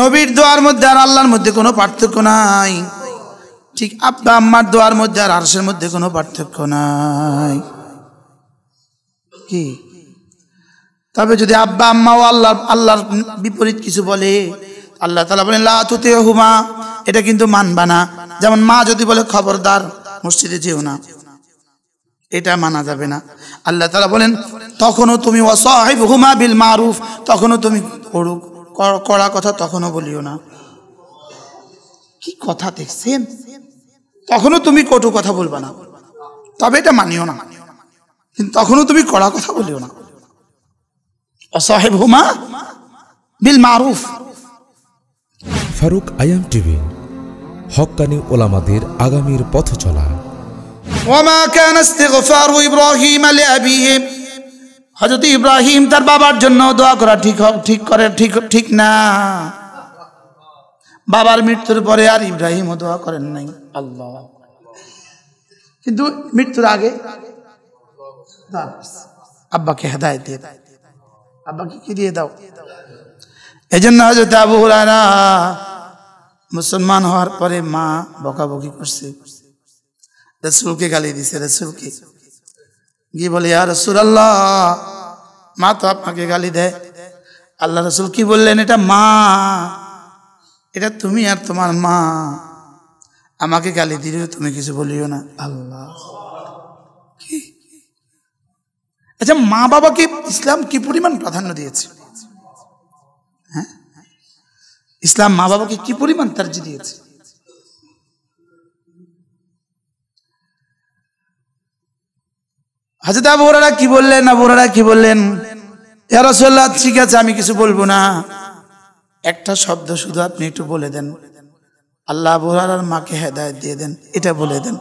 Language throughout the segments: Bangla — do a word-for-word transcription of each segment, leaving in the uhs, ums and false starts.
নবীর দোয়ার মধ্যে আর আল্লাহর মধ্যে কোনো পার্থক্য নাই। ঠিক আব্বা আম্মার দোয়ার মধ্যে আর আরশের মধ্যে কোনো পার্থক্য নাই। কি তবে যদি আব্বা আম্মা ও আল্লাহ আল্লাহর বিপরীত কিছু বলে, আল্লাহ তাআলা বলেন লা তুতিহুমা, এটা কিন্তু মানবা না। যেমন মা যদি বলে খবরদার মসজিদে যেও না, এটা মানা যাবে না। আল্লাহ তাআলা বলেন তখনও তুমি ওয়াসাহিবহুমা বিল মারুফ, তখনও তুমি করো কড়া কথা তখনও বলিও না। কি কথা দেখছেন, তখনও তুমি কটু কথা বলবা না, তবে এটা মানিও না, কিন্তু তখনও তুমি কড়া কথা বলিও না। ওয়াসাহিবহুমা বিল মারুফ। ফারুক আইএম টিভি, হক্কানি ওলামাদের আগামীর পথ চলা। وما كان استغفار ابراهيم لابيه, হযরত ইব্রাহিম তার বাবার জন্য দোয়া করা ঠিক ঠিক করে ঠিক ঠিক না। বাবার মৃত্যুর পরে আর ইব্রাহিম দোয়া করেন নাই আল্লাহ, কিন্তু মৃত্যুর আগে আব্বাকে হেদায়েত দিয়ে দাও, আব্বাকে কি দিয়ে দাও। এজন্য হযরত আবু হুরায়রা মুসলমান হওয়ার পরে মা বকাবকি করছে, রাসূলকে গালি দিছে, রাসূলকে গিয়ে বলে ইয়া রাসূলুল্লাহ, মা তো আপনাকে গালি দেয়। আল্লাহ রাসূল কি বললেন, এটা মা, এটা তুমি আর তোমার মা, আমাকে গালি দিলেও তুমি কিছু বলিও না। আল্লাহ, আচ্ছা মা বাবাকে ইসলাম কি পরিমাণ প্রাধান্য দিয়েছে, হ্যাঁ ইসলাম মা বাবাকে কি পরিমাণ তারজি দিয়েছে। হযরত আবু হুরায়রা কি বললেন, আবু হুরায়রা কি বললেন, ইয়া রাসূলুল্লাহ ঠিক আছে আমি কিছু বলবো না, একটা শব্দ শুধু আপনি একটু বলে দেন, আল্লাহ আবু হুরায়রার মাকে হেদায়েত দিয়ে দেন, এটা বলে দেন।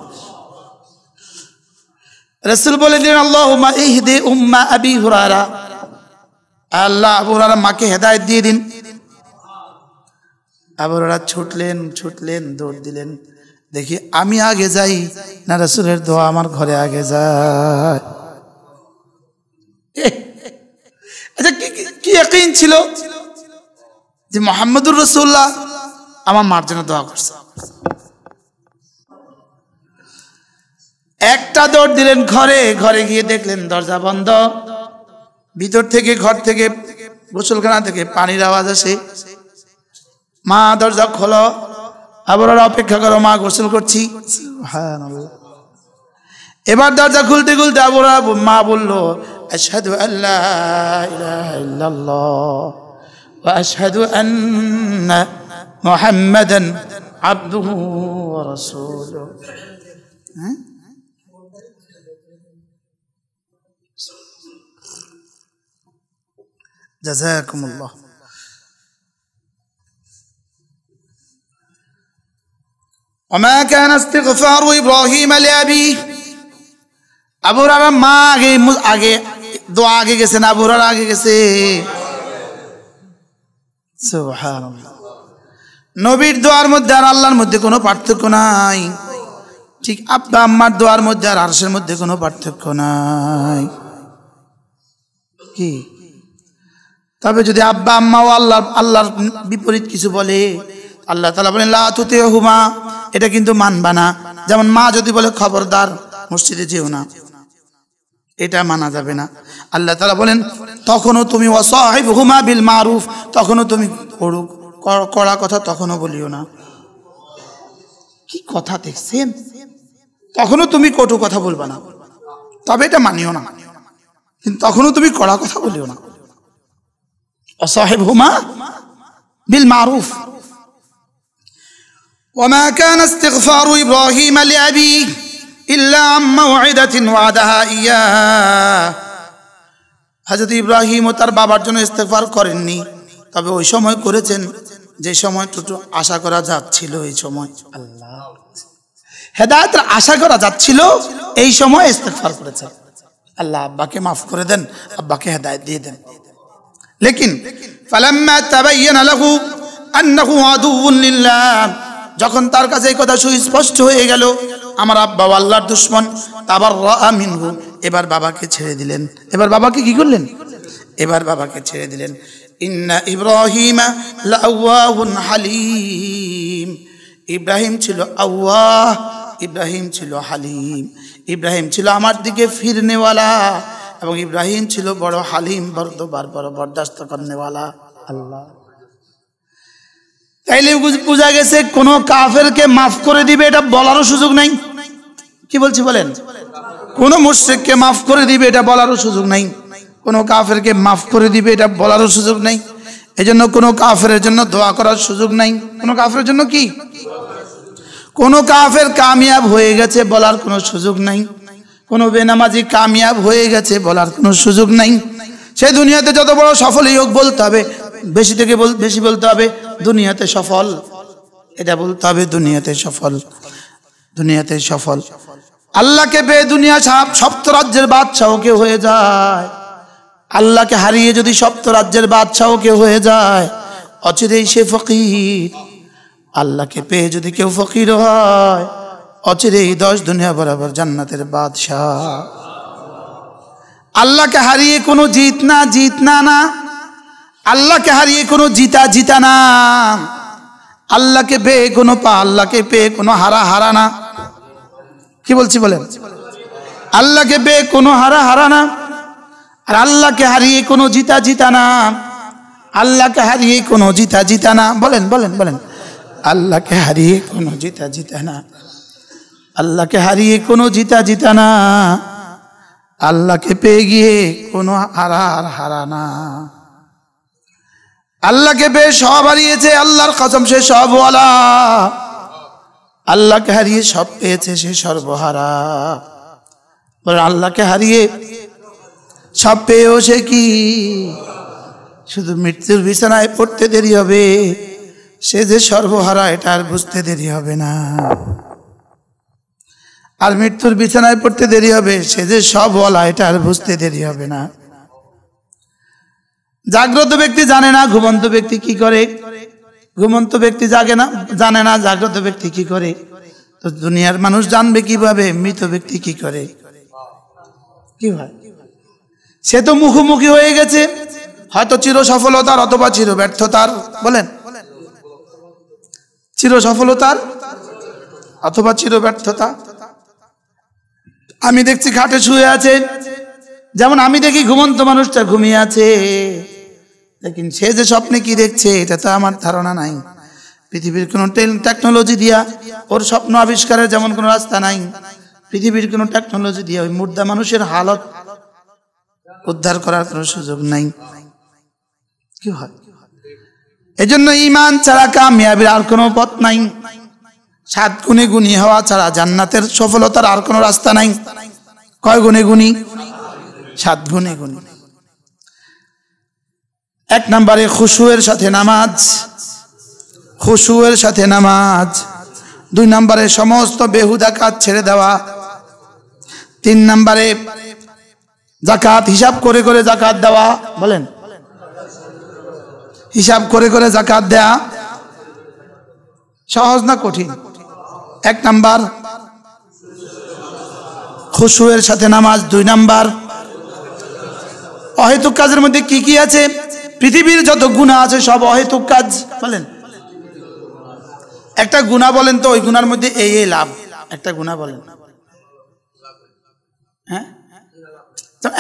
রাসূল বলে দিলেন আল্লাহুম্মা ইহদি উম্মা আবি হুরায়রা, আল্লাহ আবু হুরায়রার মাকে হেদায়েত দিয়ে দিন। আবু হুরায়রা ছুটলেন ছুটলেন দৌড় দিলেন, দেখি আমি আগে যাই না রাসূলের দোয়া আমার ঘরে আগে যায়। আচ্ছা কি কি ইয়াকিন ছিল যে মুহাম্মদুর রাসূলুল্লাহ আমার মার জন্য দোয়া করছে। একটা দৌড় দিলেন ঘরে, ঘরে গিয়ে দেখলেন দরজা বন্ধ, ভিতর থেকে ঘর থেকে গোসলখানা থেকে পানির আওয়াজ আসে। মা দরজা খোলো, আবার অপেক্ষা করো, মা গোসল করছি। এবার দরজা খুলতে খুলতে আবার মা বললো আশহাদু আল্লা ইলাহা ইল্লাল্লাহ ওয়া আশহাদু আন্না মুহাম্মাদান আবদুহু ওয়া রাসূলুহু। জাযাকুমুল্লাহ। وما كان استغفار ابراهيم لابيه, আবু হুরায়রা মা আগে আগে দোয়া আগে গেছে না আবু হুরায়রা আগে গেছে। সুবহানাল্লাহ। নবীর দোয়ার মধ্যে আর আল্লাহর মধ্যে কোনো পার্থক্য নাই। ঠিক আব্বা আম্মার দোয়ার মধ্যে আর আরশের মধ্যে কোনো পার্থক্য নাই। কি তবে যদি আব্বা আম্মা ও আল্লাহ আল্লাহর বিপরীত কিছু বলে, আল্লাহ তাআলা বলেন লা তুতিহুমা, এটা কিন্তু মানবা না। যেমন মা যদি বলে খবরদার মসজিদে যেও না, এটা মানা যাবে না। আল্লাহ তাআলা বলেন তখনও তুমি ওয়াসাহিবহুমা বিল মারুফ, তখনও তুমি করো কড়া কথা তখনও বলিও না। কি কথা দেখছেন, তখনও তুমি কটু কথা বলবা না, তবে এটা মানিও না, কিন্তু তখনও তুমি কড়া কথা বলিও না। ওয়াসাহিবহুমা বিল মারুফ। وما كان استغفار إبراهيم لأبيه إلا عن موعدة وعدها إياه, حضرت إبراهيم তার বাবার জন্য ইস্তেগফার করেননি, তবে ওই সময় করেছেন যে সময়টুকু আশা করা যাচ্ছিল। এই সময় আল্লাহ হেদায়েতের আশা করা যাচ্ছিল, এই সময় ইস্তেগফার করেছেন। আল্লাহ আব্বাকে মাফ করে দেন, আব্বাকে হেদায়েত দিয়ে দেন। লেকিন فلما تبين له أنه عدو لله, যখন তার কাছে এই কথা সুস্পষ্ট হয়ে গেল আমার আব্বা আল্লাহর দুশমন, তাবাররা মিনহু, এবার বাবাকে ছেড়ে দিলেন, এবার বাবাকে কি করলেন, এবার বাবাকে ছেড়ে দিলেন। إن إبراهيم لأواه حليم. إبراهيم تلو أواه، إبراهيم تلو حليم، إبراهيم تلو أمار ديكي فيرني والا، أبو إبراهيم تلو برو حليم برضو بار برو برداشت کرني والا. الله تايلي بوزا گيسه কোনো কাফের কে মাফ করে দিবে এটা বলারও সুযোগ নাই। কি বলছি বলেন, কোনো মুশরিক কে মাফ করে দিবে এটা বলারও সুযোগ নাই, কোনো কাফের কে মাফ করে দিবে এটা বলারও সুযোগ নাই। এজন্য কোনো কাফেরের জন্য দোয়া করার সুযোগ নাই, কোনো কাফেরের জন্য কি কোনো কাফের কামিয়াব হয়ে গেছে বলার কোনো সুযোগ নাই, কোনো বেনামাজি কামিয়াব হয়ে গেছে বলার কোনো সুযোগ নাই। সে দুনিয়াতে যত বড় সফলই হোক বলতে হবে বেশি থেকে বেশি বলতে হবে দুনিয়াতে সফল, এটা বলতে হবে দুনিয়াতে সফল, দুনিয়াতে সফল। আল্লাহকে পেয়ে দুনিয়া সপ্ত রাজ্যের বাদশাও কে হয়ে যায়, আল্লাহকে হারিয়ে যদি সপ্ত রাজ্যের বাদশাও কে হয়ে যায় অচিরেই সে ফকির। আল্লাহকে পেয়ে যদি কেউ ফকির হয় অচিরেই দশ দুনিয়া বরাবর জান্নাতের বাদশাহ। আল্লাহকে হারিয়ে কোনো জিত না, জিত না না, আল্লাহকে হারিয়ে কোনো জিতা জিতা না, আল্লাহকে পেয়ে কোনো পা, আল্লাহকে পেয়ে কোনো হারা হারা না। কি বলছি বলেন, আল্লাহকে পেয়ে কোনো হারা হারা না, আর আল্লাহকে হারিয়ে কোনো জিতা জিতা না, আল্লাহকে হারিয়ে কোনো জিতা জিতা না। বলেন বলেন বলেন, আল্লাহকে হারিয়ে কোনো জিতা জিতা না, আল্লাহকে হারিয়ে কোনো জিতা জিতা না, আল্লাহকে পেয়ে গিয়ে কোনো হারা আর হারা না। আল্লাহকে পেয়ে সব হারিয়েছে, আল্লাহর কসম সে সবওয়ালা, আল্লাহকে হারিয়ে সব পেয়েছে সে সর্বহারা। বলেন আল্লাহকে হারিয়ে সব পেয়েও সে কি, শুধু মৃত্যুর বিছানায় পড়তে দেরি হবে, সে যে সর্বহারা এটা আর বুঝতে দেরি হবে না। আর মৃত্যুর বিছানায় পড়তে দেরি হবে, সে যে সবওয়ালা এটা আর বুঝতে দেরি হবে না। জাগ্রত ব্যক্তি জানে না ঘুমন্ত ব্যক্তি কি করে, ঘুমন্ত ব্যক্তি জাগে না, জানে না জাগ্রত ব্যক্তি কি করে, তো দুনিয়ার মানুষ জানবে কিভাবে মৃত ব্যক্তি কি করে? কি হয়, সে তো মুখোমুখি হয়ে গেছে, হয়তো চির সফলতার অথবা চির ব্যর্থতার। বলেন চির সফলতার অথবা চির ব্যর্থতা। আমি দেখছি খাটে শুয়ে আছে, যেমন আমি দেখি ঘুমন্ত মানুষটা ঘুমিয়ে আছে, লেকিন সে যে স্বপ্নে কি দেখছে এটা তো আমার ধারণা নাই। পৃথিবীর কোনো টেকনোলজি দিয়া ওর স্বপ্ন আবিষ্কারের যেমন কোনো রাস্তা নাই, পৃথিবীর কোনো টেকনোলজি দিয়া ওই মুর্দা মানুষের হালত উদ্ধার করার কোনো সুযোগ নাই। কি হয়, এজন্য ঈমান ছাড়া কামিয়াবির আর কোনো পথ নাই, সাত গুণে গুণী হওয়া ছাড়া জান্নাতের সফলতার আর কোনো রাস্তা নাই। কয় গুণে গুণী? সাত গুণে গুণী। এক নম্বরে খুশুয়ের সাথে নামাজ, খুশুয়ের সাথে নামাজ। দুই নম্বরে সমস্ত বেহুদা কাজ ছেড়ে দেওয়া। তিন নম্বরে যাকাত হিসাব করে করে যাকাত দেওয়া। বলেন হিসাব করে করে যাকাত দেয়া সহজ না কঠিন? এক নাম্বার খুশুয়ের সাথে নামাজ, দুই নাম্বার অহেতুক কাজের মধ্যে কি কি আছে, পৃথিবীর যত গুণা আছে সব অহেতুক কাজ। বলেন একটা গুণা বলেন তো, ওই গুণার মধ্যে এই এই লাভ, একটা গুণা বলেন, হ্যাঁ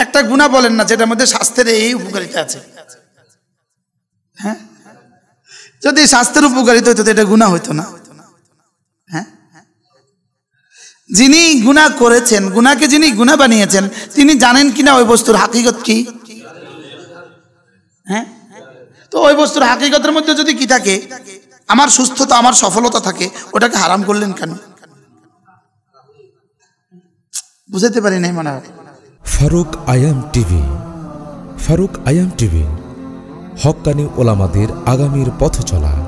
একটা গুণা বলেন না যেটার মধ্যে স্বাস্থ্যের এই উপকারিতা আছে। হ্যাঁ যদি স্বাস্থ্যের উপকারিতা হইতো এটা গুণা হইতো না। হ্যাঁ যিনি গুণা করেছেন, গুণাকে যিনি গুণা বানিয়েছেন তিনি জানেন কিনা ওই বস্তুর হাকিকত কি? হ্যাঁ তো ওই বস্তুর হাকিকতের মধ্যে যদি কি থাকে, আমার সুস্থতা আমার সফলতা থাকে, ওটাকে হারাম করলেন কেন? বুঝাতে পারি নাই মনে হয়। Faruk IM TV, Faruk IM TV, হক্কানি ওলামাদের আগামীর পথ চলা।